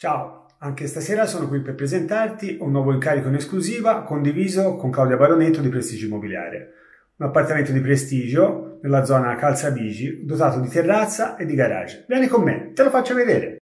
Ciao, anche stasera sono qui per presentarti un nuovo incarico in esclusiva condiviso con Claudia Baronetto di Prestigio Immobiliare. Un appartamento di prestigio nella zona Calzabigi, dotato di terrazza e di garage. Vieni con me, te lo faccio vedere!